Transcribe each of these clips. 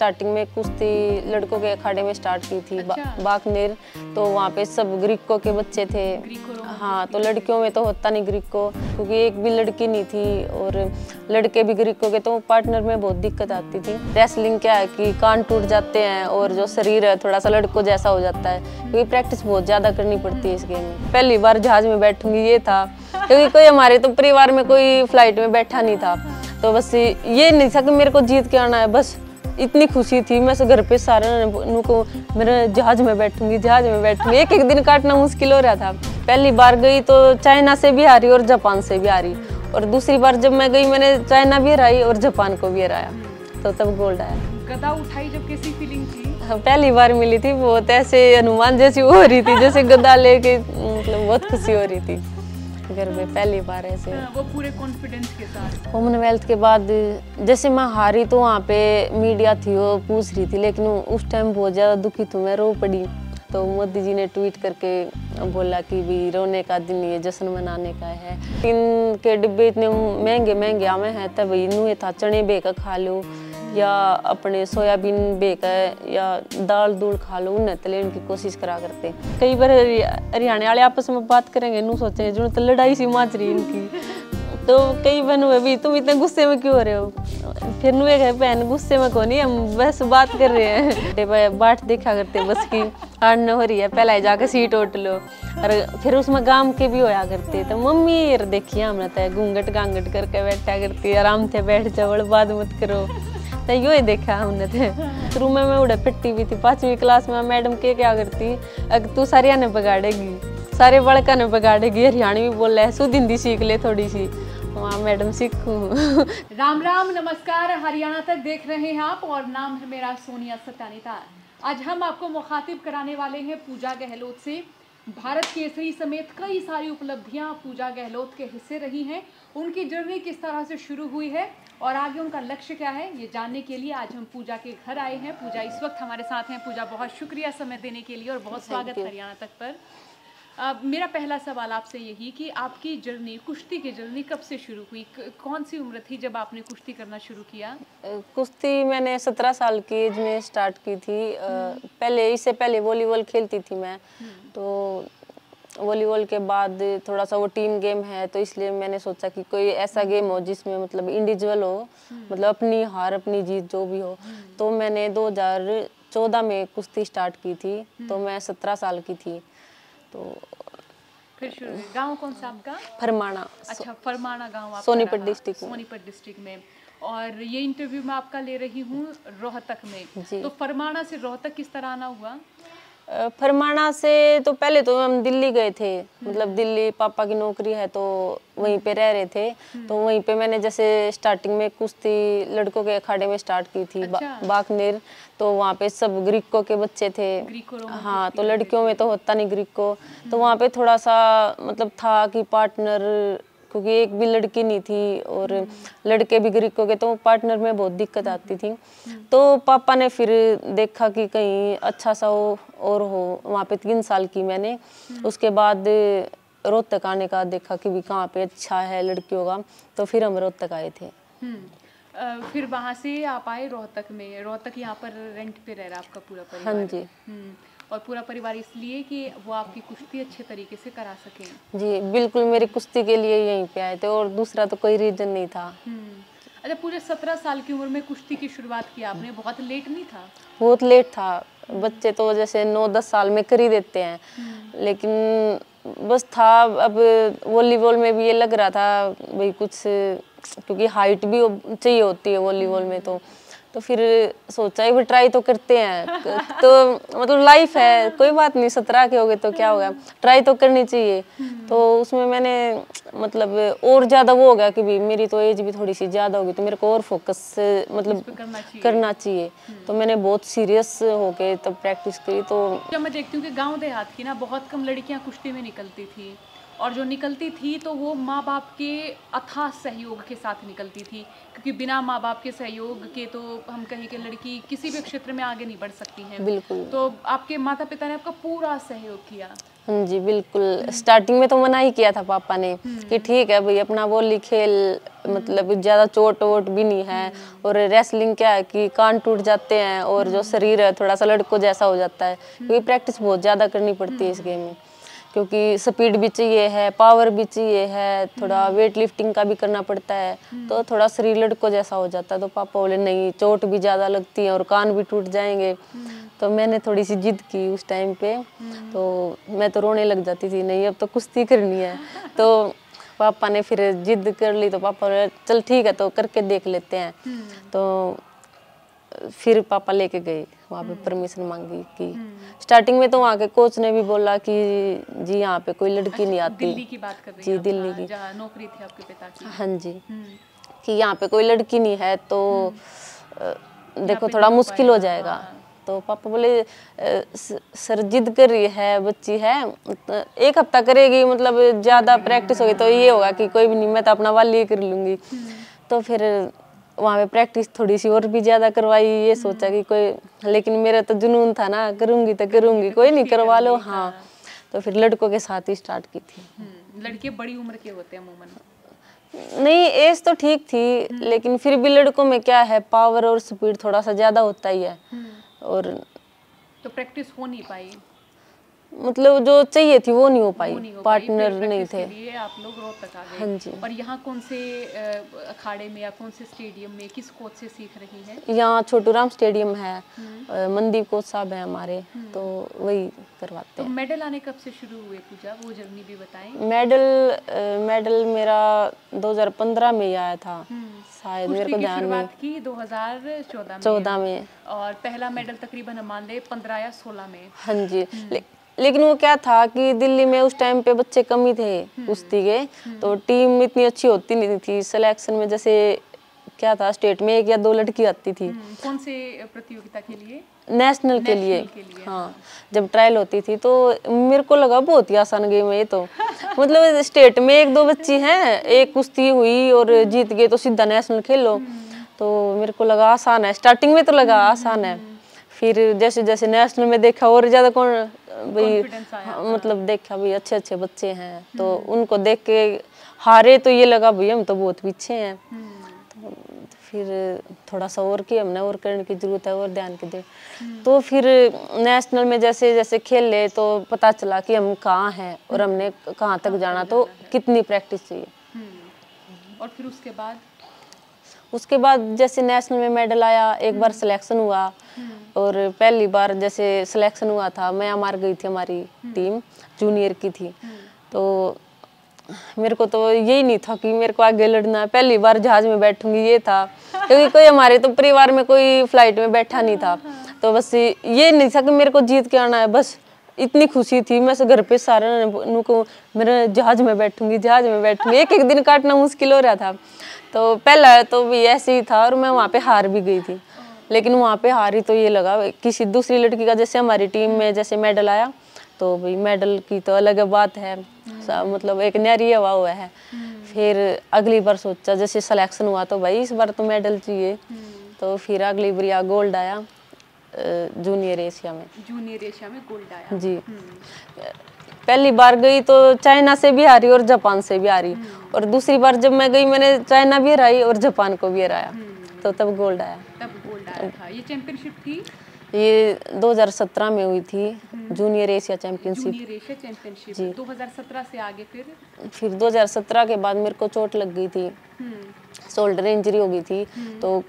Starting में कुश्ती लड़कों के अखाड़े में स्टार्ट की थी। अच्छा। बाकनेर, तो वहाँ पे सब ग्रीकों के बच्चे थे। हाँ, तो लड़कियों में तो होता नहीं ग्रीको, क्योंकि एक भी लड़की नहीं थी और लड़के भी ग्रीकों के, तो पार्टनर में बहुत दिक्कत आती थी। रेसलिंग क्या है कि कान टूट जाते हैं और जो शरीर है थोड़ा सा लड़कों जैसा हो जाता है, क्योंकि प्रैक्टिस बहुत ज़्यादा करनी पड़ती है इस गेम में। पहली बार जहाज़ में बैठूंगी ये था, क्योंकि कोई हमारे तो परिवार में कोई फ्लाइट में बैठा नहीं था, तो बस ये नहीं था कि मेरे को जीत के आना है, बस इतनी खुशी थी। मैं घर पे सारे को मेरे जहाज में बैठूंगी, जहाज में बैठूंगी, एक एक दिन काटना मुश्किल हो रहा था। पहली बार गई तो चाइना से भी हारी और जापान से भी हारी, और दूसरी बार जब मैं गई मैंने चाइना भी हराई और जापान को भी हराया, तो तब गोल्ड आया। गदा उठाई जब, कैसी फीलिंग थी? पहली बार मिली थी, बहुत ऐसे हनुमान जैसी हो रही थी, जैसे गदा लेके, मतलब बहुत खुशी हो रही थी घर में पहली बार ऐसे। वो पूरे कॉन्फिडेंस के साथ। कॉमनवेल्थ के बाद जैसे मैं हारी तो वहाँ पे मीडिया थी, वो पूछ रही थी, लेकिन उस टाइम बहुत ज़्यादा दुखी थी, मैं रो पड़ी। तो मोदी जी ने ट्वीट करके बोला कि भी रोने का दिन ये जश्न मनाने का है। इनके डिब्बे इतने महंगे महंगे आमे हैं, तब इनू ये था चने बेका खा लो या अपने सोयाबीन बेका या दाल दूल खा लो, उन्हें तले इनकी कोशिश करा करते। कई बार हरियाणा वाले आपस में बात करेंगे, नू सोचेंगे जो तो लड़ाई सी माच रही इनकी, तो कई बहन हुए भी तुम इतने गुस्से में क्यों हो रहे हो, फिर नुए गए बहन गुस्से में को नहीं, हम बस बात कर रहे हैं, बाट देखा करते बस की हार हो रही है, पहला ही जाकर सीट ओट लो। और फिर उसमें गांव के भी होया करते, तो मम्मी यार देखिए हमने तो घूंघट गांगट करके बैठा करती, आराम से बैठ जाओ बात मत करो, तो यो ही देखा हमने। तो शुरू में मैं उड़े पिट्टी भी थी, 5वीं क्लास में मैडम के क्या करती, अगर तू सारिया ने बिगाड़ेगी, सारे बड़का ने बिगाड़ेगी, हरियाणवी बोल रहा है सुध हिंदी सीख ले थोड़ी सी, वहाँ मैडम सीखू। राम राम, नमस्कार, हरियाणा तक देख रहे हैं आप और नाम है मेरा सोनिया सत्यानीता। आज हम आपको मुखातिब कराने वाले हैं पूजा गहलोत से। भारत केसरी समेत कई सारी उपलब्धियां पूजा गहलोत के हिस्से रही हैं, उनकी जर्नी किस तरह से शुरू हुई है और आगे उनका लक्ष्य क्या है, ये जानने के लिए आज हम पूजा के घर आए हैं। पूजा इस वक्त हमारे साथ हैं। पूजा, बहुत शुक्रिया समय देने के लिए और बहुत स्वागत हरियाणा तक पर। मेरा पहला सवाल आपसे यही कि आपकी जर्नी, कुश्ती की जर्नी कब से शुरू हुई, कौन सी उम्र थी जब आपने कुश्ती करना शुरू किया? कुश्ती मैंने 17 साल की एज में स्टार्ट की थी। पहले, इससे पहले वॉलीबॉल खेलती थी मैं, तो वॉलीबॉल के बाद थोड़ा सा वो टीम गेम है, तो इसलिए मैंने सोचा कि कोई ऐसा गेम हो जिसमें मतलब इंडिविजुअल हो, मतलब अपनी हार अपनी जीत जो भी हो। तो मैंने 2014 में कुश्ती स्टार्ट की थी, तो मैं 17 साल की थी। तो फिर शुरू। गांव कौन सा आपका? फरमाना। अच्छा, फरमाना गांव आपका, सोनीपत डिस्ट्रिक्ट। सोनीपत डिस्ट्रिक्ट में। और ये इंटरव्यू मैं आपका ले रही हूँ रोहतक में, तो फरमाना से रोहतक किस तरह आना हुआ? फरमाना से तो पहले तो हम दिल्ली गए थे, मतलब दिल्ली पापा की नौकरी है तो वहीं पे रह रहे थे, तो वहीं पे मैंने जैसे स्टार्टिंग में कुश्ती लड़कों के अखाड़े में स्टार्ट की थी। अच्छा। बाकनेर, तो वहाँ पे सब ग्रीकों के बच्चे थे। हाँ, तो लड़कियों में तो होता नहीं ग्रीको, तो वहाँ पे थोड़ा सा मतलब था कि पार्टनर, क्योंकि एक भी लड़की नहीं थी और लड़के भी ग्रीकों के, तो पार्टनर में बहुत दिक्कत आती थी। तो पापा ने फिर देखा कि कहीं अच्छा सा हो और हो, वहाँ पे 3 साल की मैंने। उसके बाद रोहतक आने का देखा कि भी कहाँ पे अच्छा है लड़कियों का, तो फिर हम रोहतक आए थे। फिर वहाँ से आप आए रोहतक में। रोहतक यहाँ पर रेंट पे रह रहा आपका पूरा परिवार? हाँ जी, और पूरा परिवार इसलिए कि वो आपकी कुश्ती अच्छे तरीके से करा सकें। जी बिल्कुल, मेरी कुश्ती के लिए यहीं पे आए थे और दूसरा तो कोई रीजन नहीं था। अच्छा, पूरे 17 साल की उम्र में कुश्ती की शुरुआत की आपने, बहुत लेट नहीं था? बहुत लेट था, बच्चे तो जैसे 9-10 साल में कर ही देते हैं, लेकिन बस था। अब वॉलीबॉल में भी ये लग रहा था भाई कुछ, क्योंकि हाइट भी चाहिए होती है वॉलीबॉल में, तो फिर सोचा एक बार ट्राई तो करते हैं, तो मतलब लाइफ है, कोई बात नहीं, 17 के हो गए तो क्या होगा, ट्राई तो करनी चाहिए। तो उसमें मैंने मतलब और ज़्यादा वो हो गया कि भी मेरी तो एज भी थोड़ी सी ज़्यादा होगी, तो मेरे को और फोकस मतलब करना चाहिए, तो मैंने बहुत सीरियस होके तब प्रैक्टिस करी। तो मैं देखती हूँ कि गाँव देहात की ना बहुत कम लड़कियाँ कुश्ती में निकलती थी, और जो निकलती थी तो वो माँ बाप के अथाह सहयोग के साथ निकलती थी, क्योंकि बिना माँ बाप के सहयोग के तो हम कहें कि लड़की किसी भी क्षेत्र में आगे नहीं बढ़ सकती है। बिल्कुल। तो आपके माता पिता ने आपका पूरा सहयोग किया? जी बिल्कुल। स्टार्टिंग में तो मना ही किया था पापा ने कि ठीक है भाई अपना वो लिखे, मतलब ज़्यादा चोट वोट भी नहीं है, और रेसलिंग क्या है कि कान टूट जाते हैं और जो शरीर है थोड़ा सा लड़कों जैसा हो जाता है, क्योंकि प्रैक्टिस बहुत ज़्यादा करनी पड़ती है इस गेम में, क्योंकि स्पीड भी चाहिए है, पावर भी चाहिए है, थोड़ा वेट लिफ्टिंग का भी करना पड़ता है, तो थोड़ा शरीर लड़कों जैसा हो जाता है। तो पापा बोले नहीं चोट भी ज़्यादा लगती है और कान भी टूट जाएंगे, तो मैंने थोड़ी सी जिद की उस टाइम पे, तो मैं तो रोने लग जाती थी, नहीं अब तो कुश्ती करनी है। तो पापा ने फिर जिद कर ली, तो पापा बोले चल ठीक है तो करके देख लेते हैं। तो फिर पापा लेके गए वहाँ पे, परमिशन मांगी कि स्टार्टिंग में तो वहाँ के कोच ने भी बोला कि जी यहाँ पे कोई लड़की नहीं आती। दिल्ली की बात कर रही हैं? जी दिल्ली की, जहाँ नौकरी थी आपके पिता की। हाँ जी, कि यहाँ पे कोई लड़की नहीं है तो देखो थोड़ा मुश्किल हो जाएगा। तो पापा बोले सर जिद कर रही है बच्ची है, एक हफ्ता करेगी, मतलब ज़्यादा प्रैक्टिस होगी तो ये होगा कि कोई भी नहीं, मैं तो अपना वाली कर लूँगी। तो फिर वहाँ पे प्रैक्टिस थोड़ी सी और भी ज़्यादा करवाई, ये सोचा कि कोई, लेकिन मेरा तो जुनून था ना, करूँगी तो करूँगी, कोई नहीं करवा लो। हाँ, तो फिर लड़कों के साथ ही स्टार्ट की थी। लड़के बड़ी उम्र के होते हैं अमूमन? नहीं, एज तो ठीक थी, लेकिन फिर भी लड़कों में क्या है पावर और स्पीड थोड़ा सा ज़्यादा होता ही है, और तो प्रैक्टिस हो नहीं पाई, मतलब जो चाहिए थी वो नहीं हो पाई, पार्टनर नहीं थे। आप लोग रोहतक आ गए? हाँ जी। और यहाँ कौन से अखाड़े में या कौन से स्टेडियम में किस कोच से सीख रही हैं? यहाँ छोटू राम स्टेडियम है, मंदीप कोच साहब हैं हमारे, तो वही करवाते हैं। तो मेडल आने कब से शुरू हुए पूजा, वो जर्नी भी बताएं। मेडल मेरा 2015 में आया था शायद, मेरे को ध्यान नहीं। शुरुआत की 2014 में, और पहला मेडल तकरीबन हम मान ले 15 या 16 में। हाँ जी, लेकिन वो क्या था कि दिल्ली में उस टाइम पे बच्चे कम ही थे कुश्ती के, तो टीम इतनी अच्छी होती नहीं थी। सिलेक्शन में जैसे क्या था, स्टेट में 1 या 2 लड़की आती थी। कौन से प्रतियोगिता के लिए? नेशनल के लिए, हाँ। जब ट्रायल होती थी तो मेरे को लगा बहुत ही आसान गेम है ये तो, मतलब स्टेट में 1-2 बच्ची हैं, एक कुश्ती हुई और जीत गए तो सीधा नेशनल खेलो, तो मेरे को लगा आसान है, स्टार्टिंग में तो लगा आसान है। फिर जैसे जैसे नेशनल में देखा और ज़्यादा भाई, मतलब देखा भाई अच्छे अच्छे बच्चे हैं, तो उनको देख के हारे तो ये लगा भाई हम तो बहुत पीछे हैं। तो फिर थोड़ा सा और किया हमने, और करने की ज़रूरत है, और ध्यान के दे। तो फिर नेशनल में जैसे जैसे खेले तो पता चला कि हम कहाँ हैं और हमने कहाँ तक जाना, तो कितनी प्रैक्टिस चाहिए। और फिर उसके बाद जैसे नेशनल में मेडल आया, एक बार सिलेक्शन हुआ, और पहली बार जैसे सिलेक्शन हुआ था मैं मार गई थी, हमारी टीम जूनियर की थी, तो मेरे को तो यही नहीं था कि मेरे को आगे लड़ना है, पहली बार जहाज में बैठूंगी ये था, क्योंकि कोई हमारे तो परिवार में कोई फ्लाइट में बैठा नहीं था, तो बस ये नहीं था कि मेरे को जीत के आना है, बस इतनी खुशी थी। मैं घर पे सारे को मेरे जहाज में बैठूंगी, एक दिन काटना मुश्किल हो रहा था। तो पहला तो भी ऐसे ही था, और मैं वहाँ पे हार भी गई थी, लेकिन वहाँ पे हारी तो ये लगा किसी दूसरी लड़की का, जैसे हमारी टीम में जैसे मेडल आया तो भाई मेडल की तो अलग बात है, मतलब एक नैरी हवा हुआ है। फिर अगली बार सोचा जैसे सिलेक्शन हुआ तो भाई इस बार तो मेडल चाहिए, तो फिर अगली बार गोल्ड आया जूनियर एशिया में गोल्ड आया जी। पहली बार गई तो चाइना से भी हारी और जापान से भी हारी, और दूसरी बार जब मैं गई मैंने चाइना भी हराई और जापान को भी हराया, तो तब गोल्ड आया था। ये चैंपियनशिप थी, ये 2017 में हुई थी जूनियर एशिया चैंपियनशिप जी। 2017 से आगे फिर 2017 के बाद मेरे को चोट लग गई थी, शोल्डर इंजरी हो गई थी, तो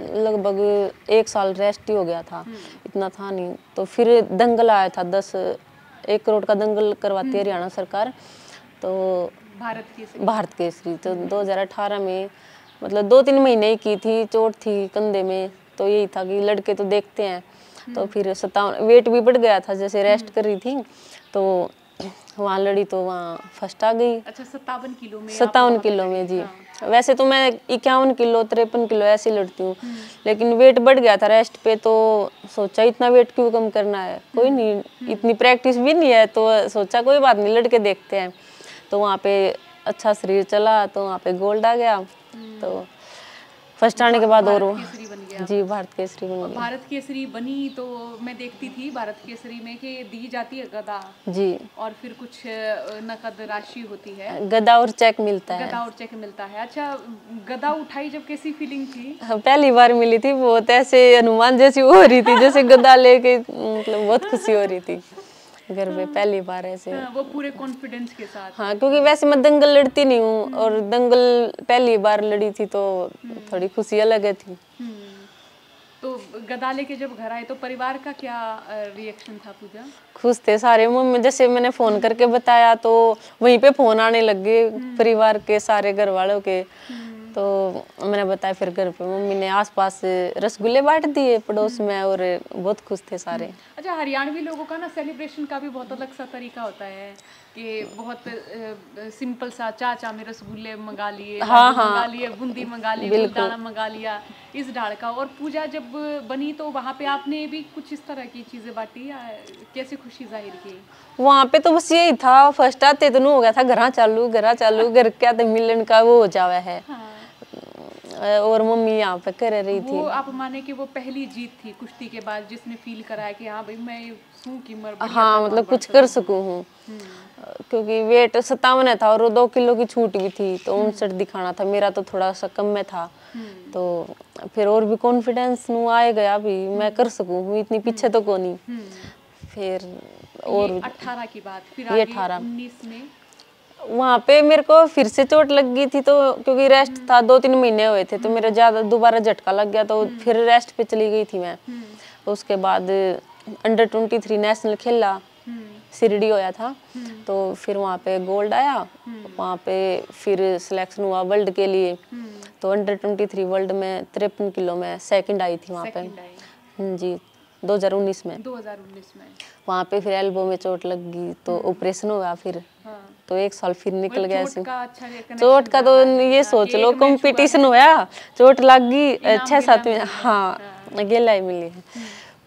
लगभग 1 साल रेस्ट ही हो गया था, इतना था नहीं। तो फिर दंगल आया था, 10-1 करोड़ का दंगल करवाती है हरियाणा सरकार, तो भारत केसरी तो 2018 में, मतलब 2-3 महीने ही की थी, चोट थी कंधे में, तो यही था कि लड़के तो देखते हैं। तो फिर 57 वेट भी बढ़ गया था, जैसे रेस्ट कर रही थी तो वहाँ लड़ी, तो वहाँ फर्स्ट आ गई। अच्छा, 57 किलो में जी। वैसे तो मैं 51 किलो 53 किलो ऐसे लड़ती हूँ, लेकिन वेट बढ़ गया था रेस्ट पे, तो सोचा इतना वेट क्यों कम करना है, कोई नहीं, इतनी प्रैक्टिस भी नहीं है, तो सोचा कोई बात नहीं लड़के देखते हैं। तो वहाँ पे अच्छा शरीर चला, तो वहाँ पे गोल्ड आ गया, तो फर्स्ट आने के बाद और गया। जी, भारत केसरी बन गई। भारत केसरी बनी तो मैं देखती थी भारत केसरी में कि दी जाती है गदा जी, और फिर कुछ नकद राशि होती है, गदा और चेक मिलता है। गदा और चेक मिलता है। अच्छा, गदा उठाई जब कैसी फीलिंग थी? पहली बार मिली थी, बहुत ऐसे हनुमान जैसी हो रही थी, जैसे गदा लेके, मतलब बहुत खुशी हो रही थी घर में पहली बार ऐसे। वो पूरे कॉन्फिडेंस के साथ। हाँ, क्योंकि वैसे मैं दंगल लड़ती नहीं हूँ, और दंगल पहली बार लड़ी थी तो थोड़ी खुशी अलग थी। तो गदा लेके जब घर आए तो परिवार का क्या रिएक्शन था पूजा? खुश थे सारे। मम्मी, जैसे मैंने फोन करके बताया तो वहीं पे फोन आने लगे परिवार के, सारे घर वालों के। तो मैंने बताया, फिर घर पे मम्मी ने आसपास रसगुल्ले बांट दिए पड़ोस में, और बहुत खुश थे सारे। अच्छा, हरियाणवी लोगों का ना सेलिब्रेशन का भी बहुत अलग सा तरीका होता है कि बहुत सिंपल सा, चाचा में रसगुल्ले मंगा लिए, हाँ, मंगा लिए, बूंदी मंगा ली, गुलदाना मंगा लिया, इस डाल का। और पूजा जब बनी तो वहाँ पे आपने भी कुछ इस तरह की चीज़ें बांटी या कैसे खुशी जाहिर की? वहाँ पे तो बस यही था, फर्स्ट आते तो हो गया था घरा चालू घर क्या तो मिलन का वो हो जावा है। और मम्मी यहाँ पे कर रही थी। वो आप माने कि वो पहली जीत थी कुश्ती के बाद जिसने फील कराया कि हाँ भाई मैं सूं की मर, हाँ मतलब कुछ कर सकूँ हूँ, क्योंकि वेट 57 था और 2 किलो की छूट भी थी, तो 59 दिखाना था। मेरा तो थोड़ा सा कम में था, तो फिर और भी कॉन्फिडेंस नू आए गया भी मैं कर सकूँ हूँ, इतनी पीछे तो को नहीं। फिर और 18 की बात, फिर 18 में वहाँ पे मेरे को फिर से चोट लग गई थी, तो क्योंकि रेस्ट था, 2-3 महीने हुए थे, तो मेरा ज़्यादा दोबारा झटका लग गया, तो फिर रेस्ट पे चली गई थी मैं। उसके बाद अंडर 23 नेशनल खेला, शिरडी होया था, तो फिर वहाँ पे गोल्ड आया, वहाँ पे फिर सिलेक्शन हुआ वर्ल्ड के लिए। तो अंडर 23 वर्ल्ड में 53 किलो में 2nd आई थी वहाँ पे जी, 2019 में। 2019 में वहाँ पे फिर एल्बो में चोट लग गई, तो ऑपरेशन हुआ फिर। हाँ। तो 1 साल फिर निकल गया ऐसे। चोट का तो ये सोच लो, कंपटीशन हुआ, चोट लग गई 6-7 में। हाँ, गेलाई मिली है,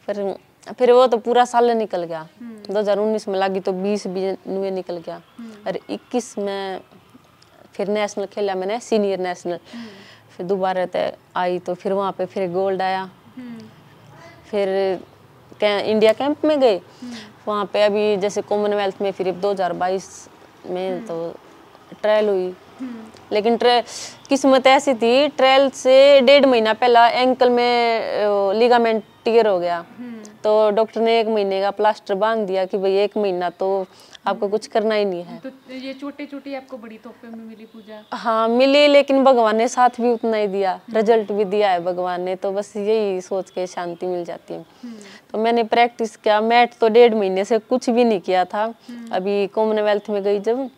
पर फिर वो तो पूरा साल निकल गया। 2019 में लगी तो 20-20 निकल गया, और 21 में फिर नेशनल खेला मैंने, सीनियर नेशनल। फिर दोबारा तय आई, तो फिर वहाँ पे फिर गोल्ड आया। फिर इंडिया कैंप में गए, वहाँ पे अभी जैसे कॉमनवेल्थ में फिर 2022 में तो ट्रायल हुई, लेकिन किस्मत ऐसी थी, ट्रायल से 1.5 महीना पहला एंकल में लिगामेंट टियर हो गया, तो डॉक्टर ने 1 महीने का प्लास्टर बांध दिया कि भाई 1 महीना तो आपको कुछ करना ही नहीं है। तो ये छोटे-छोटे आपको बड़ी तोहफे में मिली पूजा? हाँ मिली, लेकिन भगवान ने साथ भी उतना ही दिया, रिजल्ट भी दिया है भगवान ने, तो बस यही सोच के शांति मिल जाती है। तो मैंने प्रैक्टिस किया, मैट तो 1.5 महीने से कुछ भी नहीं किया था। अभी कॉमनवेल्थ में गई जब,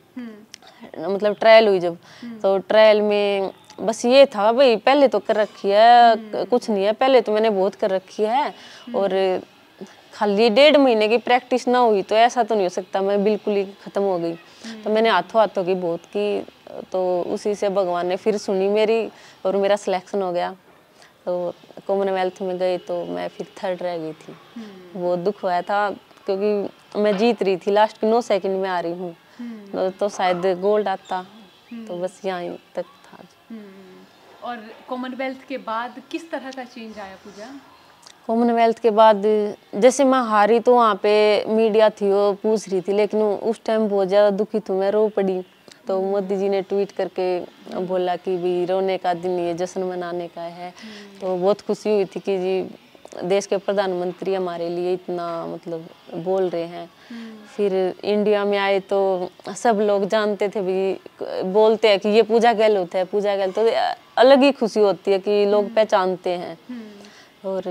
मतलब ट्रायल हुई जब, तो ट्रायल में बस ये था भाई पहले तो कर रखी है, कुछ नहीं है, पहले तो मैंने बहुत कर रखी है, और खाली 1.5 महीने की प्रैक्टिस ना हुई तो ऐसा तो नहीं हो सकता, मैं बिल्कुल ही खत्म हो गई। तो मैंने हाथों की बहुत की, तो उसी से भगवान ने फिर सुनी मेरी, और मेरा सिलेक्शन हो गया। तो कॉमनवेल्थ में गई तो मैं फिर 3rd रह गई थी, बहुत दुख हुआ था, क्योंकि मैं जीत रही थी, लास्ट 9 सेकंड में आ रही हूँ, तो शायद गोल्ड आता, तो बस यहाँ तक था। और कॉमनवेल्थ के बाद किस तरह का चेंज आया पूजा? कॉमनवेल्थ के बाद जैसे मैं हारी तो वहाँ पे मीडिया थी वो पूछ रही थी, लेकिन उस टाइम बहुत ज़्यादा दुखी थी मैं, रो पड़ी। तो मोदी जी ने ट्वीट करके बोला कि भी रोने का दिन ये जश्न मनाने का है, तो बहुत खुशी हुई थी कि जी देश के प्रधानमंत्री हमारे लिए इतना मतलब बोल रहे हैं। फिर इंडिया में आए तो सब लोग जानते थे भी, बोलते हैं कि ये पूजा गहलोत है, पूजा गहलोत, तो अलग ही खुशी होती है कि लोग पहचानते हैं। और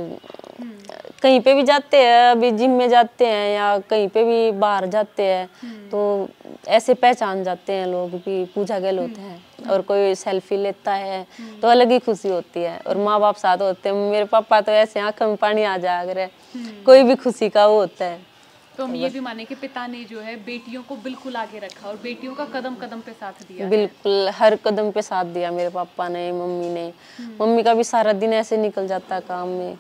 कहीं पे भी जाते हैं, अभी जिम में जाते हैं या कहीं पे भी बाहर जाते हैं, तो ऐसे पहचान जाते हैं लोग भी पूजा गहलोत है, और कोई सेल्फी लेता है तो अलग ही खुशी होती है। और माँ बाप साथ होते हैं, मेरे पापा तो ऐसे आँखों में पानी आ जाया करे, कोई भी खुशी का वो होता है। तो हम ये भी माने कि पिता ने जो है बेटियों को बिल्कुल आगे रखा, और बेटियों का कदम कदम पे साथ दिया। बिल्कुल हर कदम पे साथ दिया मेरे पापा ने, मम्मी ने। मम्मी का भी सारा दिन ऐसे निकल जाता काम में,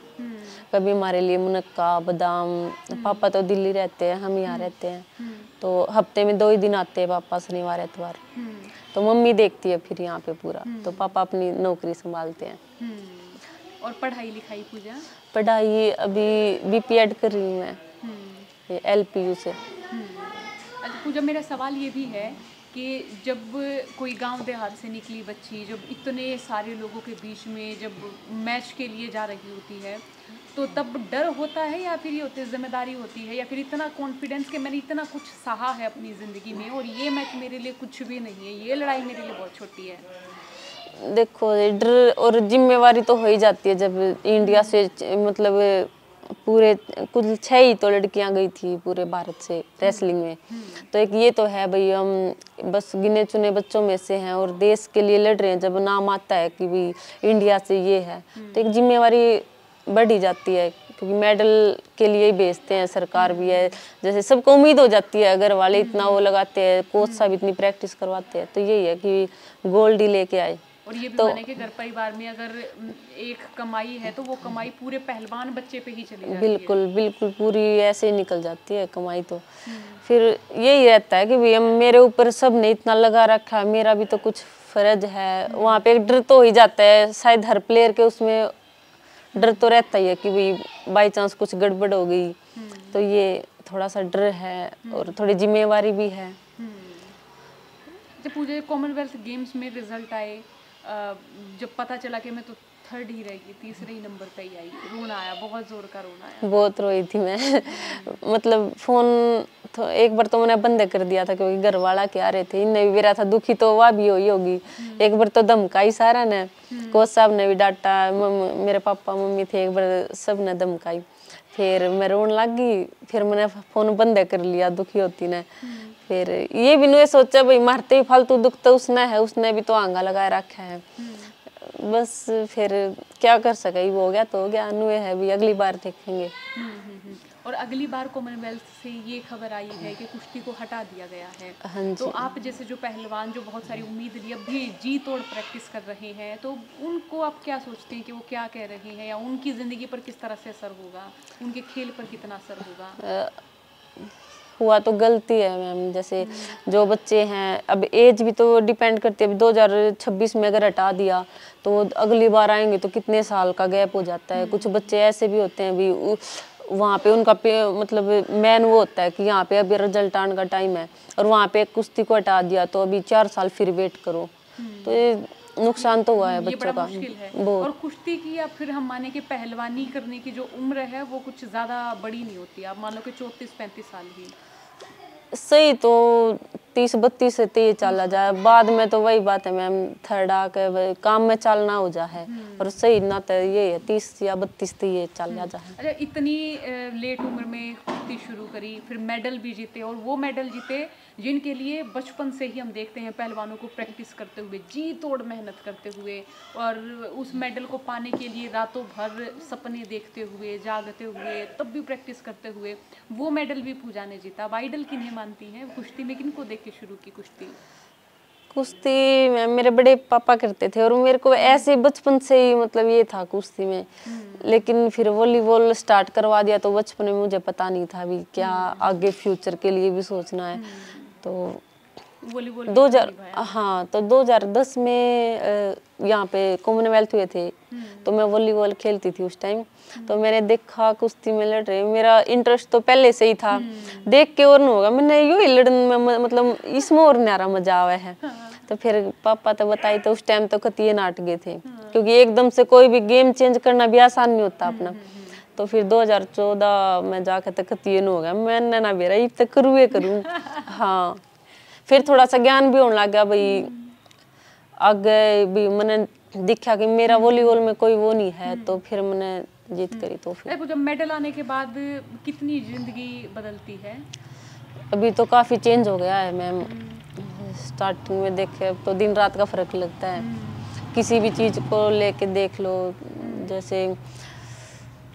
कभी हमारे लिए मुनक्का, बादाम। पापा तो दिल्ली रहते हैं, हम यहाँ रहते हैं, तो हफ्ते में 2 ही दिन आते हैं पापा, शनिवार एतवार। तो मम्मी देखती है फिर यहाँ पे पूरा, तो पापा अपनी नौकरी संभालते हैं। और पढ़ाई लिखाई पूजा? पढ़ाई अभी बीपीएड कर रही हूँ मैं एलपीयू से। अच्छा पूजा मेरा सवाल ये भी है कि जब कोई गांव देहात से निकली बच्ची जब इतने सारे लोगों के बीच में जब मैच के लिए जा रही होती है तो तब डर होता है या फिर ये होती है जिम्मेदारी होती है या फिर इतना कॉन्फिडेंस कि मैंने इतना कुछ सहा है अपनी ज़िंदगी में और ये मैच मेरे लिए कुछ भी नहीं है, ये लड़ाई मेरे लिए बहुत छोटी है? देखो डर और जिम्मेवारी तो हो ही जाती है जब इंडिया से मतलब पूरे कुछ 6 ही तो लड़कियां गई थी पूरे भारत से रेसलिंग में, तो एक ये तो है भाई हम बस गिने चुने बच्चों में से हैं और देश के लिए लड़ रहे हैं। जब नाम आता है कि भाई इंडिया से ये है तो एक जिम्मेवारी बढ़ ही जाती है क्योंकि मेडल के लिए ही भेजते हैं, सरकार भी है जैसे सबको उम्मीद हो जाती है, अगर वाले इतना वो लगाते हैं, कोच साहब इतनी प्रैक्टिस करवाते हैं, तो यही है कि गोल्ड ही लेके आए। और ये भी तो, माने कि घर परिवार में अगर एक कमाई है तो वो कमाई पूरे पहलवान बच्चे पे ही चली जाती है। बिल्कुल बिल्कुल पूरी ऐसे ही निकल जाती है कमाई। तो फिर यही रहता है कि भैया मेरे ऊपर सब ने इतना लगा रखा है, मेरा भी तो कुछ फर्ज है। वहाँ पे एक डर तो हो ही जाता है, शायद हर प्लेयर के उसमें डर तो रहता ही है कि भाई बाई चांस कुछ गड़बड़ हो गई, तो ये थोड़ा सा डर है और थोड़ी जिम्मेवारी भी है। जब पूजा कॉमनवेल्थ गेम्स में रिजल्ट आए जब पता चला कि मैं तो 3rd ही रह गई, 3रे ही नंबर पे ही आई, रोना आया, बहुत जोर का रोना आया? बहुत रोई थी मैं मतलब फोन तो एक बार तो मैंने बंद कर दिया था क्योंकि घर वाला क्या रहे थे, इन्हें भी मेरा था दुखी तो वह भी हुई होगी। एक बार तो धमकाई सारा ने, कोच साहब ने भी डांटा, मेरे पापा मम्मी थे, एक बार सब ने धमकाई, फिर मैं रोने लगी, फिर मैंने फोन बंद कर लिया दुखी होती ने। फिर ये भी नहीं सोचा भाई मारते ही फालतू दुख तो उसने है, उसने भी तो आंगा लगाए रखा है, बस फिर क्या कर सके, वो हो गया तो हो गया, नुए है भी अगली बार देखेंगे। और अगली बार कॉमनवेल्थ से ये खबर आई है कि कुश्ती को हटा दिया गया है। हाँ तो आप जैसे जो पहलवान जो बहुत सारी उम्मीद लिए भी जी तोड़ प्रैक्टिस कर रहे हैं, तो उनको आप क्या सोचते हैं कि वो क्या कह रहे हैं या उनकी ज़िंदगी पर किस तरह से असर होगा, उनके खेल पर कितना असर होगा? हुआ तो गलती है मैम, जैसे जो बच्चे हैं अब एज भी तो डिपेंड करती है, 2026 में अगर हटा दिया तो अगली बार आएंगे तो कितने साल का गैप हो जाता है। कुछ बच्चे ऐसे भी होते हैं भी वहाँ पे उनका मतलब मैन वो होता है कि यहाँ पे अभी रिजल्ट आने का टाइम है और वहाँ पे कुश्ती को हटा दिया तो अभी 4 साल फिर वेट करो, तो ये नुकसान तो हुआ है बच्चों का बहुत। और कुश्ती की या फिर हम माने कि पहलवानी करने की जो उम्र है वो कुछ ज़्यादा बड़ी नहीं होती, आप मान लो कि 34-35 साल ही सही, तो 30-32 से 30 चला जाए बाद में तो वही बात है मैम, 3rd आके काम में चालना हो जाए और सही ना तो ये है 30 या 32 से ये चला जाए। अच्छा इतनी लेट उम्र में कुश्ती शुरू करी, फिर मेडल भी जीते और वो मेडल जीते जिनके लिए बचपन से ही हम देखते हैं पहलवानों को प्रैक्टिस करते हुए, जी तोड़ मेहनत करते हुए और उस मेडल को पाने के लिए रातों भर सपने देखते हुए, जागते हुए, तब भी प्रैक्टिस करते हुए, वो मेडल भी पूजा ने जीता। अब आइडल किन्हें मानती हैं कुश्ती में, किनको देख के शुरू की कुश्ती? कुश्ती में मेरे बड़े पापा करते थे और मेरे को ऐसे बचपन से ही मतलब ये था कुश्ती में, लेकिन फिर वॉलीबॉल स्टार्ट करवा दिया तो बचपन में मुझे पता नहीं था भी क्या आगे फ्यूचर के लिए भी सोचना है, तो 2010 में यहाँ पे कॉमनवेल्थ हुए थे तो मैं वॉलीबॉल खेलती थी उस टाइम, तो मैंने देखा कुश्ती में लड़ रहे, मेरा इंटरेस्ट तो पहले से ही था, देख के और न होगा मैंने यूँ ही लड़ने में मतलब इसमें और न्यारा मजा आया है। तो फिर पापा तो बताई तो उस टाइम तो कतिये नाट गए थे क्योंकि एकदम से कोई भी गेम चेंज करना भी आसान नहीं होता अपना, तो फिर 2014 में जाकर तक कतिये न होगा मैंने ना मेरा इब तक करूँ करूँ। हाँ फिर थोड़ा सा ज्ञान भी होने लग गया भाई, आगे भी मैंने देखा कि मेरा वॉलीबॉल में कोई वो नहीं है, तो फिर मैंने जीत करी। तो फिर जब मेडल आने के बाद कितनी जिंदगी बदलती है? अभी तो काफ़ी चेंज हो गया है मैम, स्टार्टिंग में देखे तो दिन रात का फर्क लगता है, किसी भी चीज़ को लेके देख लो, जैसे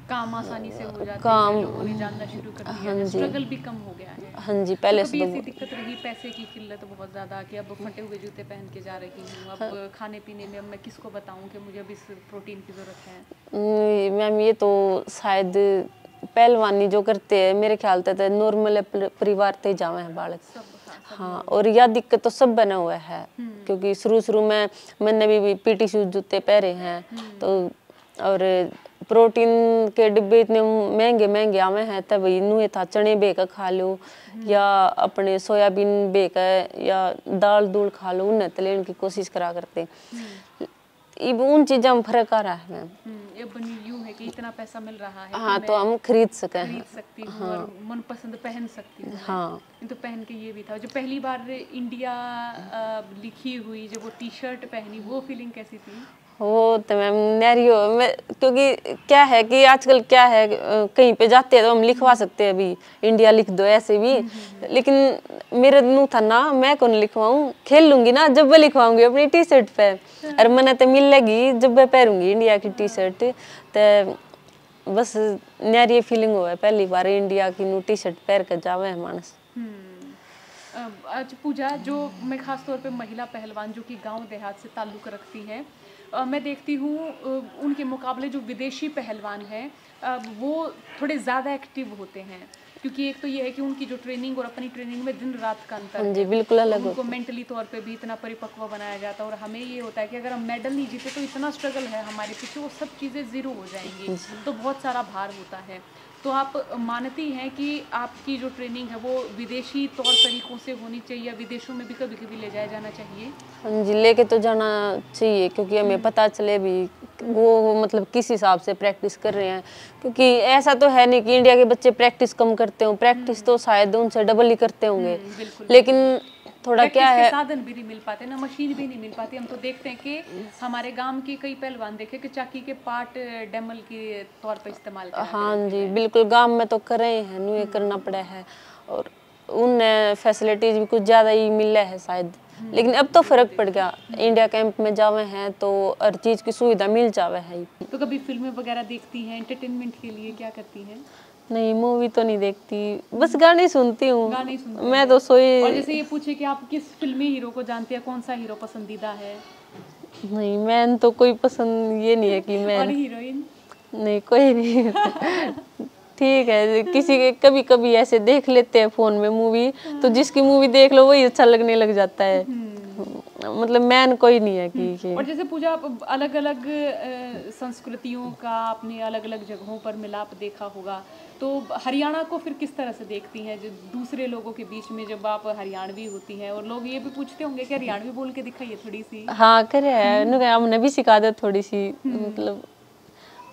काम आसानी से हो जाता है, लोगों ने जानना शुरू कर दिया है, स्ट्रगल भी कम हो गया है। हाँ जी पहले तो ऐसी दिक्कत रही पैसे की किल्लत बहुत ज़्यादा कि अब फटे हुए जूते पहन के जा रही हूँ, अब खाने पीने में अब मैं किसको बताऊँ कि मुझे अब इस प्रोटीन की ज़रूरत है। मैम ये तो शायद पहलवानी जो करते हैं मेरे ख्याल से नॉर्मल परिवार से जावे हैं बालक। हाँ और यह दिक्कत तो सब बना हुआ है क्योंकि शुरू शुरू में मैंने भी पीटी शूज जूते पहने हैं तो और प्रोटीन के डिब्बे इतने महंगे महंगे आवे हैं, तब इन्हें था चने बेकर खा लो या अपने सोयाबीन बेकर या दाल दूल खा लो, उन्हें तले उनकी कोशिश करा करते इब उन चीज़ों में फर्क आ रहा है मैम। ये बनी यूं है कि इतना पैसा मिल रहा है, हाँ तो हम खरीद सके, खरीद सकती हूँ, हाँ मनपसंद पहन सकती हूँ, हाँ तो पहन के ये भी था जो पहली बार इंडिया लिखी हुई जो वो टी शर्ट पहनी वो फीलिंग कैसी थी? वो तो मैम नैरियो मैं, क्योंकि क्या है कि आजकल क्या है कहीं पे जाते हैं तो हम लिखवा सकते हैं अभी इंडिया लिख दो ऐसे भी, लेकिन मेरे नू था ना मैं कौन लिखवाऊँ, खेल लूँगी ना जब मैं लिखवाऊँगी अपनी टी शर्ट पे और मन तो मिलेगी जब मैं पहनूँगी इंडिया की टी शर्ट, तो बस नैरिय फीलिंग हुआ है पहली बार इंडिया की नू टी शर्ट पहन कर जावे है मानस। आज पूजा जो मैं खासतौर पर महिला पहलवान जो कि गाँव देहात से ताल्लुक़ रखती हैं, मैं देखती हूँ उनके मुकाबले जो विदेशी पहलवान हैं वो थोड़े ज़्यादा एक्टिव होते हैं, क्योंकि एक तो ये है कि उनकी जो ट्रेनिंग और अपनी ट्रेनिंग में दिन रात का अंतर जी बिल्कुल अलग, उनको मेंटली तौर पे भी इतना परिपक्व बनाया जाता है और हमें ये होता है कि अगर हम मेडल नहीं जीते तो इतना स्ट्रगल है हमारे पीछे, वो सब चीज़ें ज़ीरो हो जाएंगी तो बहुत सारा भार होता है। तो आप मानती हैं कि आपकी जो ट्रेनिंग है वो विदेशी तौर तरीकों से होनी चाहिए या विदेशों में भी कभी कभी ले जाया जाना चाहिए? हाँ जी, लेके तो जाना चाहिए क्योंकि हमें पता चले भी वो मतलब किस हिसाब से प्रैक्टिस कर रहे हैं, क्योंकि ऐसा तो है नहीं कि इंडिया के बच्चे प्रैक्टिस कम करते हों, प्रैक्टिस तो शायद उनसे डबल ही करते होंगे, लेकिन थोड़ा क्या है साधन भी नहीं मिल पाते ना, मशीन भी नहीं मिल पाती। हम तो देखते हैं कि हमारे गांव के कई पहलवान देखे कि चाकी के पार्ट डैमल के तौर पर इस्तेमाल कर, हाँ जी बिल्कुल गांव में तो कर रहे हैं नु ये करना पड़ा है और उन फैसिलिटीज भी कुछ ज़्यादा ही मिला है शायद, लेकिन अब तो फर्क पड़ गया, इंडिया कैंप में जावे हैं तो हर चीज़ की सुविधा मिल जावे है। तो कभी फिल्में वगैरह देखती हैं एंटरटेनमेंट के लिए, क्या करती हैं? नहीं मूवी तो नहीं देखती, बस गाने सुनती हूँ, मैं तो सोई। और जैसे ये पूछे कि आप किस फिल्मी हीरो को जानते हैं, कौन सा हीरो पसंदीदा है? नहीं मैं तो कोई पसंद ये नहीं है कि मैं, और हीरोइन नहीं कोई नहीं ठीक है किसी के कभी कभी ऐसे देख लेते हैं फोन में मूवी, तो जिसकी मूवी देख लो वही अच्छा लगने लग जाता है, मतलब मैन कोई नहीं है कि। और जैसे पूजा आप अलग अलग संस्कृतियों का आपने अलग अलग जगहों पर मिलाप देखा होगा, तो हरियाणा को फिर किस तरह से देखती हैं जो दूसरे लोगों के बीच में जब आप हरियाणवी होती हैं और लोग ये भी पूछते होंगे कि हरियाणवी बोल के दिखाइए थोड़ी सी? हाँ करे है, हमने भी सिखा दो थोड़ी सी मतलब,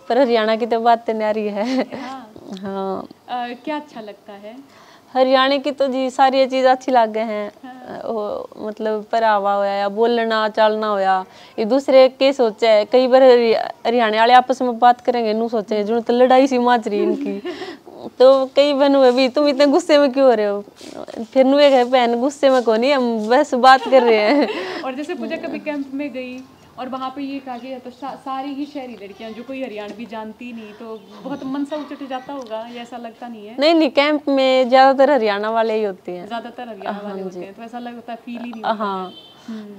पर हरियाणा की तो बात न्यारी है। हाँ क्या अच्छा लगता है हरियाणा की? तो जी सारी चीज़ अच्छी लग गए हैं, हाँ। मतलब पहरावा होया या बोलना चालना होया, ये दूसरे के सोचे है कई बार हरियाणा वाले आपस में बात करेंगे नू सोचे जो तो लड़ाई सी माच रही इनकी तो कई बहन हुए भी तुम इतने गुस्से में क्यों हो रहे हो, फिर नुए गए बहन गुस्से में को नहीं हम बस बात कर रहे हैं। और जैसे पूजा कभी कैंप में गई और वहाँ पे ये कहा गया तो सारी ही शहरी लड़कियाँ जो कोई हरियाणवी जानती नहीं, तो बहुत मन सा उचट जाता होगा, ये ऐसा लगता नहीं है? नहीं नहीं कैंप में ज़्यादातर हरियाणा वाले ही होते हैं, ज़्यादातर हरियाणा वाले होते हैं, तो ऐसा लगता फील ही नहीं होता, हाँ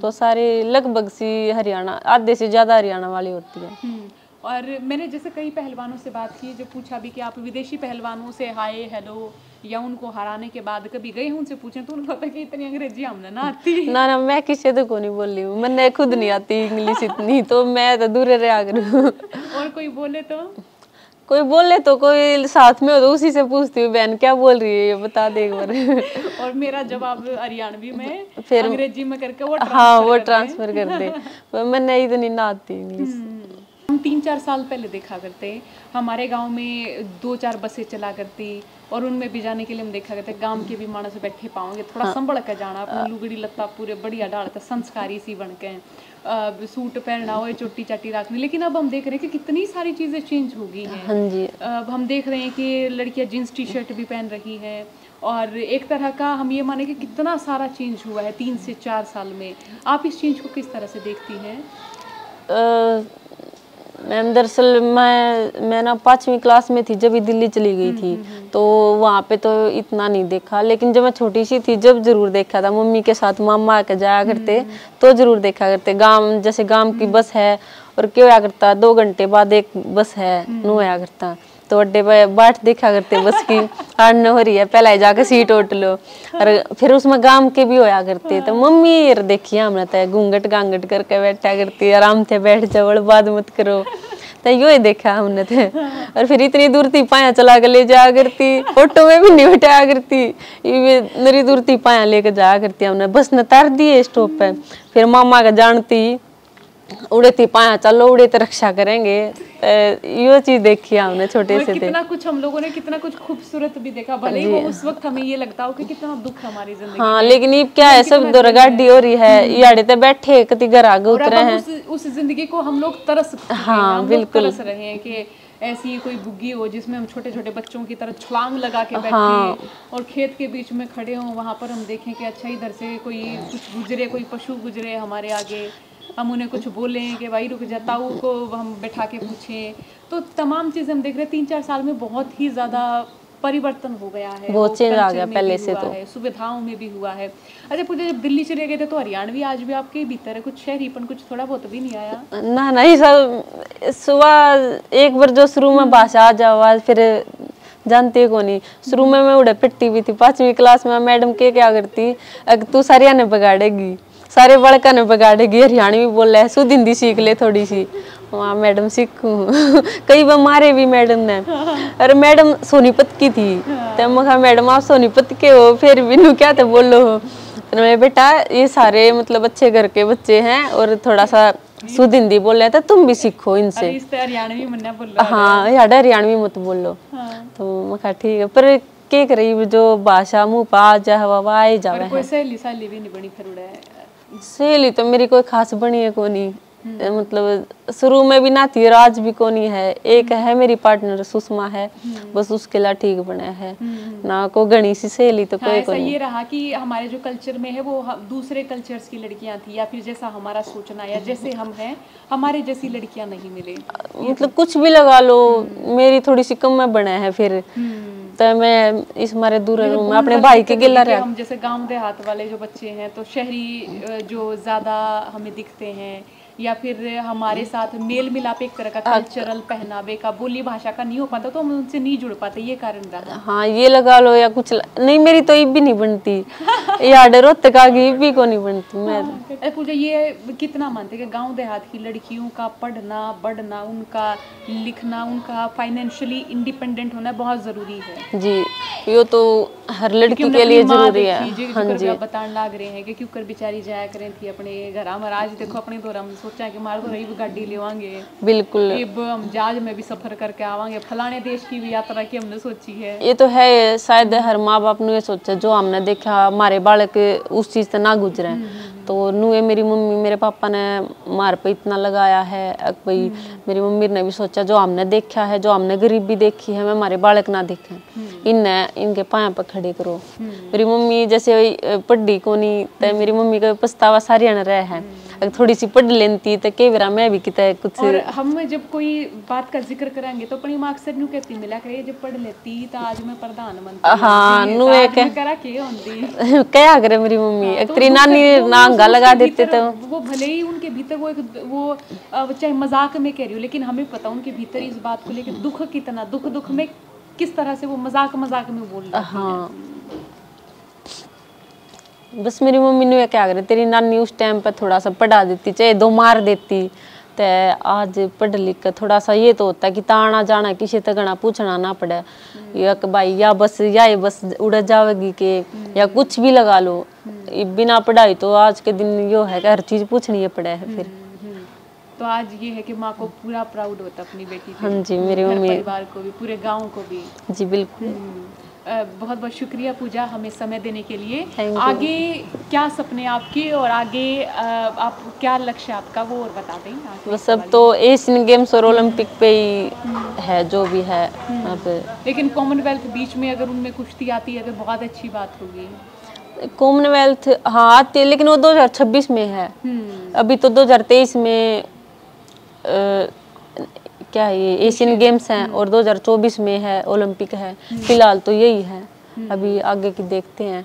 तो सारे लगभग सी हरियाणा आधे से ज़्यादा हरियाणा वाले होती है। और मैंने जैसे कई पहलवानों से बात की जो पूछा भी कि आप विदेशी पहलवानों से हाय हेलो या उनको हराने के बाद कभी गए हूँ उनसे पूछें तो उनको पता कि इतनी अंग्रेजी हमने ना आती ना ना मैं किसी तो को नहीं बोल रही हूँ, मैंने खुद नहीं आती इंग्लिश इतनी, तो मैं तो दूर रहा करूँ और कोई बोले तो कोई साथ में हो तो उसी से पूछती हूँ बहन क्या बोल रही है ये बता दे एक बार और मेरा जवाब हरियाणवी में फिर अंग्रेजी में करके वो, हाँ वो ट्रांसफर कर दे, मैंने इतनी ना आती इंग्लिश। हम 3-4 साल पहले देखा करते हमारे गांव में 2-4 बसें चला करती और उनमें भी जाने के लिए हम देखा करते गांव के भी मानस बैठे पाओगे थोड़ा संभल कर जाना, अपनी लुगड़ी लत्ता पूरे बढ़िया डालता संस्कारी सी बन के सूट पहनना हो चोटी चाटी रखनी, लेकिन अब हम देख रहे हैं कि कितनी सारी चीज़ें चेंज हो गई हैं। हाँ जी अब हम देख रहे हैं कि लड़कियाँ जीन्स टी शर्ट भी पहन रही हैं और एक तरह का हम ये माने कि कितना सारा चेंज हुआ है 3 से 4 साल में, आप इस चेंज को किस तरह से देखती हैं? मैम दरअसल मैं ना 5वीं क्लास में थी जब ही दिल्ली चली गई थी, तो वहाँ पे तो इतना नहीं देखा, लेकिन जब मैं छोटी सी थी जब जरूर देखा था, मम्मी के साथ मामा आकर जाया करते तो जरूर देखा करते गांव, जैसे गांव की बस है और क्यों आया करता 2 घंटे बाद एक बस है नू आया करता तो अड्डे पर बाट देखा करते बस की हार न हो रही है पहले जाके सीट ओट लो। और फिर उसमें गांव के भी होया करते तो मम्मी यार देखिए हमने तो घूंघट गांगट करके बैठा करती आराम से बैठ जाओ बात मत करो तो यो देखा हमने थे। और फिर इतनी दूर थी पाया चला के ले जाया करती ऑटो में भी नहीं बैठाया करती इतनी दूर थी पाया लेके जाया करती हमने बस न उतार दिए स्टॉप पे। फिर मामा का जानती उड़े थी पाया चलो उड़े तो रक्षा करेंगे यो चीज देखी हमने छोटे से थे। कितना कुछ हम लोगों ने कितना कुछ खूबसूरत भी देखा भले ही वो उस वक्त हमें ये लगता हो कि कितना दुख हमारी जिंदगी। हाँ लेकिन ये क्या है सब दुर्गाडी हो रही है याड़े तो बैठे कति घर आगे उतरे हैं उस जिंदगी को हम लोग तरस हाँ बिल्कुल तरस रहे हैं कि ऐसी कोई बुग्गी हो जिसमें हम छोटे छोटे बच्चों की तरह छलांग लगा के बैठे और खेत के बीच में खड़े हों वहाँ पर हम देखें कि अच्छा इधर से कोई कुछ गुजरे कोई पशु गुजरे हमारे आगे हम उन्हें कुछ बोलें कि भाई रुक जाताओ को हम बैठा के पूछें। तो तमाम चीज़ें हम देख रहे हैं 3-4 साल में बहुत ही ज़्यादा परिवर्तन हो गया है बहुत चेंज आ गया पहले से तो सुविधाओं में भी हुआ है। अच्छा पूजा जब दिल्ली चले गए थे तो हरियाणवी आज भी आपके भीतर है कुछ शहरीपन कुछ थोड़ा बहुत भी नहीं आया? ना नहीं सर सुबह एक बार जो शुरू में भाषा आ जाओ फिर जानती को नहीं। शुरू में मैं उड़े पिट्टी भी थी 5वीं क्लास में मैडम के क्या करती तू सारिया ने बिगाड़ेगी सारे बड़का ने बिगाड़ेगी हरियाणवी बोल है शुद्ध हिंदी सीख ले थोड़ी सी वहाँ मैडम सीखूँ कई बार मारे भी मैडम ने। अरे मैडम सोनीपत की थी तो मैं कहा मैडम आप सोनीपत के हो फिर बिनू क्या तो बोलो हो तो मैं बेटा ये सारे मतलब अच्छे घर के बच्चे हैं और थोड़ा सा शुद्ध हिंदी बोल रहे थे तुम भी सीखो इनसे हाँ याडा हरियाणवी मत बोलो। तो मैं कहा ठीक है पर के करी जो भाषा मुँह पा जा हवा आए जाए सहेली तो मेरी कोई खास बनी है कोनी मतलब शुरू में भी ना थी राज भी कोनी है एक है मेरी पार्टनर सुषमा है बस उसके लिए ठीक बना है ना को गणी सी सहेली तो कोई कोनी। ये रहा कि हमारे जो कल्चर में है वो दूसरे कल्चर्स की लड़कियां थी या फिर जैसा हमारा सोचना या जैसे हम हैं हमारे जैसी लड़कियां नहीं मिले मतलब कुछ भी लगा लो मेरी थोड़ी सी कम में बना है। फिर तो मैं इस मारे दूर रहूं मैं अपने भाई के गिला रहा हम जैसे गांव देहात वाले जो बच्चे हैं तो शहरी जो ज़्यादा हमें दिखते हैं या फिर हमारे साथ मेल मिलाप एक तरह का कल्चरल पहनावे का बोली भाषा का नहीं हो पाता तो हम उनसे नहीं जुड़ पाते ये कारण रहा। हाँ ये लगा लो या कुछ नहीं मेरी तो ये भी नहीं बनती या डरो तक आगे भी को नहीं बनती मैं। पूजा ये कितना मानते कि गांव देहात की लड़कियों का पढ़ना बढ़ना उनका लिखना उनका फाइनेंशियली इंडिपेंडेंट होना बहुत ज़रूरी है? जी ये तो हर लड़की के लिए जरूरी है। हाँ जी बताने लग रहे हैं कि क्यों कर बेचारी जाया करें थी अपने घर हमारा आज देखो अपने दौरा सोचा कि मार को रही भी गाड़ी लेवांगे बिल्कुल अब हम जहाज में भी सफर करके आवांगे फलाने देश की भी यात्रा की हमने सोची है। ये तो है शायद हर माँ बाप ने ये सोचा जो हमने देखा हमारे बालक उस चीज से ना गुजरे तो नुए मेरी मम्मी मेरे पापा ने मार पे इतना लगाया है भाई मेरी मम्मी ने भी सोचा जो हमने देखा है जो हमने गरीबी देखी है मैं हमारे बालक ना देखें इनने इनके पाया पर खड़े करो। मेरी मम्मी जैसे पढ़ी को नहीं तो मेरी मम्मी का पछतावा सारी न रहा है थोड़ी सी पढ़ लेती तो के विरा मैं भी किता है कुछ। और हम जब कोई बात का जिक्र करेंगे तो अपनी माँ अक्सर न्यू कहती मिला करे जब पढ़ लेती तो आज मैं प्रधानमंत्री हाँ न्यू करा के होंदी क्या करे मेरी मम्मी अक्तरी नानी नांगा लगा देते तो वो भले ही उनके भीतर वो एक वो चाहे मजाक में कह रही हो लेकिन हमें पता उनके भीतर इस बात को लेकर दुख कितना दुख में किस तरह से वो मजाक में बोल रही। बस मेरी मम्मी ने क्या करे तेरी नानी उस टाइम पर थोड़ा सा पढ़ा देती चाहे दो मार देती तो आज पढ़ लिख कर थोड़ा सा ये तो होता कि ताना जाना किसी तक ना पूछना ना पड़े या भाई या बस उड़ जाएगी के या कुछ भी लगा लो बिना पढ़ाई तो आज के दिन यो है कि हर चीज पूछनी है पड़े है। फिर तो आज ये है कि माँ को पूरा प्राउड होता अपनी बेटी। हाँ जी मेरी मम्मी परिवार को भी पूरे गाँव को भी। जी बिल्कुल बहुत बहुत शुक्रिया पूजा हमें समय देने के लिए। आगे क्या सपने आपके और आगे आप क्या लक्ष्य आपका वो और बता दें। वो सब तो एशियन गेम्स और ओलंपिक पे ही है जो भी है अब लेकिन कॉमनवेल्थ बीच में अगर उनमें कुश्ती आती है तो बहुत अच्छी बात होगी। कॉमनवेल्थ हाँ आती है लेकिन वो 2026 में है अभी तो 2023 में क्या ये एशियन गेम्स हैं और 2024 में है ओलंपिक है फिलहाल तो यही है अभी आगे की देखते हैं।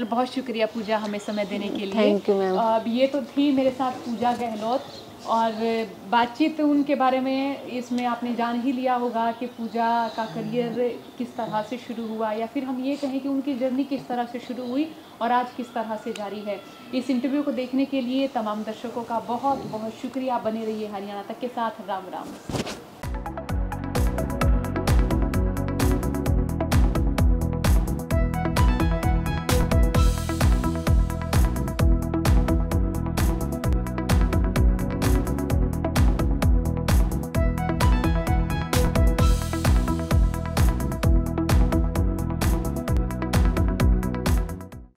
बहुत शुक्रिया पूजा हमें समय देने के लिए। Thank you ma'am. अब ये तो थी मेरे साथ पूजा गहलोत और बातचीत उनके बारे में इसमें आपने जान ही लिया होगा कि पूजा का करियर किस तरह से शुरू हुआ, या फिर हम ये कहें कि उनकी जर्नी किस तरह से शुरू हुई और आज किस तरह से जारी है। इस इंटरव्यू को देखने के लिए तमाम दर्शकों का बहुत बहुत शुक्रिया। बने रहिए हरियाणा तक के साथ। राम राम।